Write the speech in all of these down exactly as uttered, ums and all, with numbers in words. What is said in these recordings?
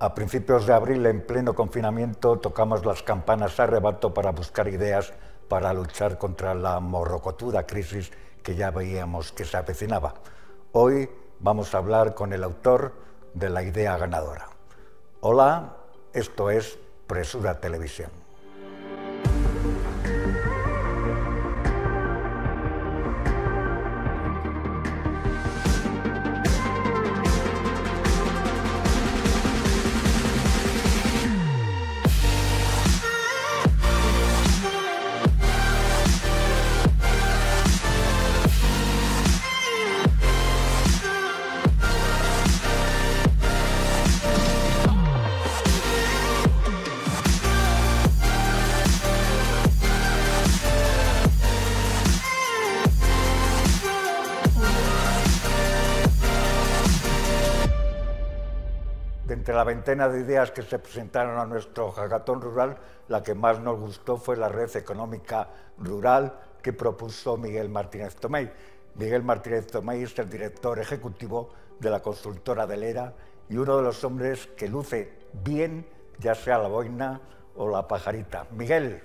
A principios de abril, en pleno confinamiento, tocamos las campanas a rebato para buscar ideas para luchar contra la morrocotuda crisis que ya veíamos que se avecinaba. Hoy vamos a hablar con el autor de la idea ganadora. Hola, esto es Presura Televisión. Entre la veintena de ideas que se presentaron a nuestro hackathon rural, la que más nos gustó fue la red económica rural que propuso Miguel Martínez Tomey. Miguel Martínez Tomey es el director ejecutivo de la consultora de Lera y uno de los hombres que luce bien, ya sea la boina o la pajarita. Miguel,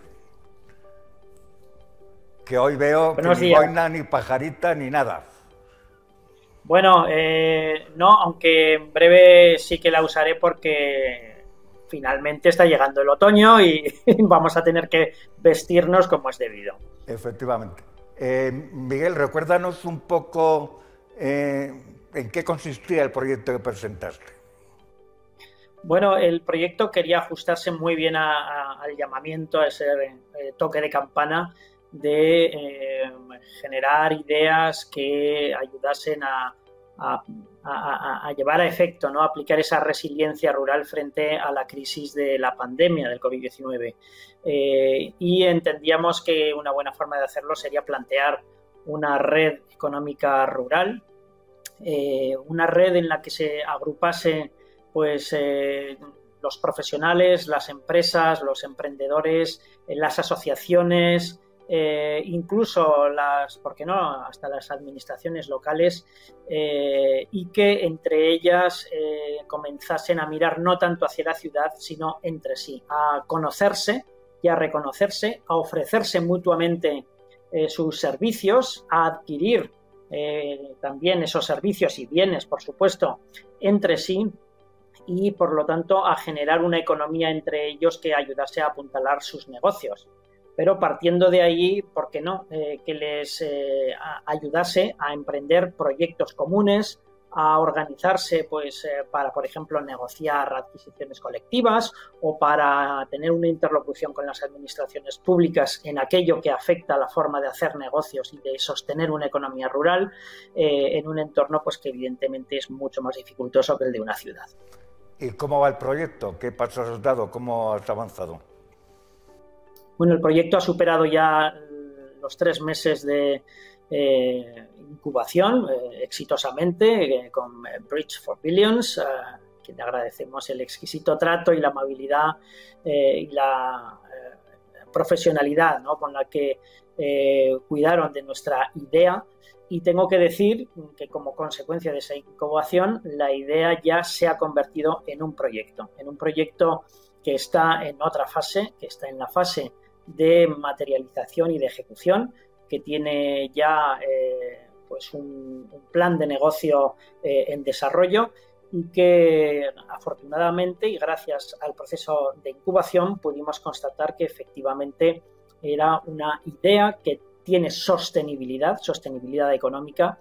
que hoy veo que ni boina, ni pajarita, ni nada. Bueno, eh, no, aunque en breve sí que la usaré porque finalmente está llegando el otoño y vamos a tener que vestirnos como es debido. Efectivamente. Eh, Miguel, recuérdanos un poco eh, en qué consistía el proyecto que presentaste. Bueno, el proyecto quería ajustarse muy bien a, a, al llamamiento, a ese eh, toque de campana, de eh, generar ideas que ayudasen a, a, a, a llevar a efecto, ¿no?, aplicar esa resiliencia rural frente a la crisis de la pandemia del COVID diecinueve. Eh, y entendíamos que una buena forma de hacerlo sería plantear una red económica rural, eh, una red en la que se agrupase pues, eh, los profesionales, las empresas, los emprendedores, las asociaciones, Eh, incluso las, ¿por qué no?, hasta las administraciones locales, eh, y que entre ellas eh, comenzasen a mirar no tanto hacia la ciudad, sino entre sí, a conocerse y a reconocerse, a ofrecerse mutuamente eh, sus servicios, a adquirir eh, también esos servicios y bienes, por supuesto, entre sí, y por lo tanto a generar una economía entre ellos que ayudase a apuntalar sus negocios. Pero partiendo de ahí, ¿por qué no?, eh, que les eh, a, ayudase a emprender proyectos comunes, a organizarse pues, eh, para, por ejemplo, negociar adquisiciones colectivas o para tener una interlocución con las administraciones públicas en aquello que afecta a la forma de hacer negocios y de sostener una economía rural eh, en un entorno pues, que evidentemente es mucho más dificultoso que el de una ciudad. ¿Y cómo va el proyecto? ¿Qué pasos has dado? ¿Cómo has avanzado? Bueno, el proyecto ha superado ya los tres meses de eh, incubación eh, exitosamente eh, con Bridge for Billions, eh, a quien le agradecemos el exquisito trato y la amabilidad eh, y la eh, profesionalidad, ¿no?, con la que eh, cuidaron de nuestra idea. Y tengo que decir que como consecuencia de esa incubación, la idea ya se ha convertido en un proyecto, en un proyecto que está en otra fase, que está en la fase de materialización y de ejecución, que tiene ya eh, pues un, un plan de negocio eh, en desarrollo y que afortunadamente y gracias al proceso de incubación pudimos constatar que efectivamente era una idea que tiene sostenibilidad, sostenibilidad económica,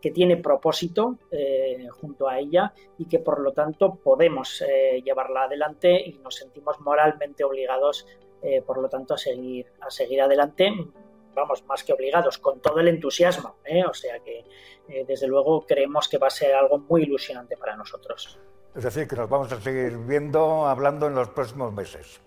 que tiene propósito eh, junto a ella y que por lo tanto podemos eh, llevarla adelante y nos sentimos moralmente obligados eh, por lo tanto a seguir, a seguir adelante, vamos, más que obligados, con todo el entusiasmo, ¿eh? O sea que eh, desde luego creemos que va a ser algo muy ilusionante para nosotros. Es decir, que nos vamos a seguir viendo, hablando en los próximos meses.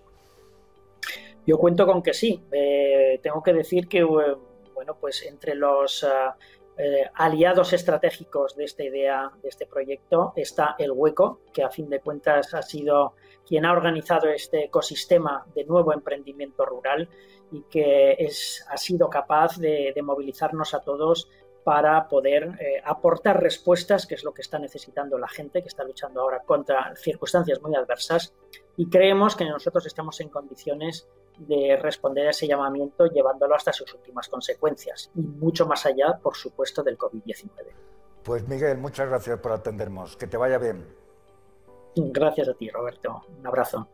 Yo cuento con que sí, eh, tengo que decir que eh, bueno, pues entre los... Uh, Eh, aliados estratégicos de esta idea, de este proyecto, está El Hueco, que a fin de cuentas ha sido quien ha organizado este ecosistema de nuevo emprendimiento rural y que es, ha sido capaz de, de movilizarnos a todos para poder eh, aportar respuestas, que es lo que está necesitando la gente, que está luchando ahora contra circunstancias muy adversas, y creemos que nosotros estamos en condiciones de responder a ese llamamiento llevándolo hasta sus últimas consecuencias y mucho más allá, por supuesto, del COVID diecinueve. Pues Miguel, muchas gracias por atendernos. Que te vaya bien. Gracias a ti, Roberto. Un abrazo.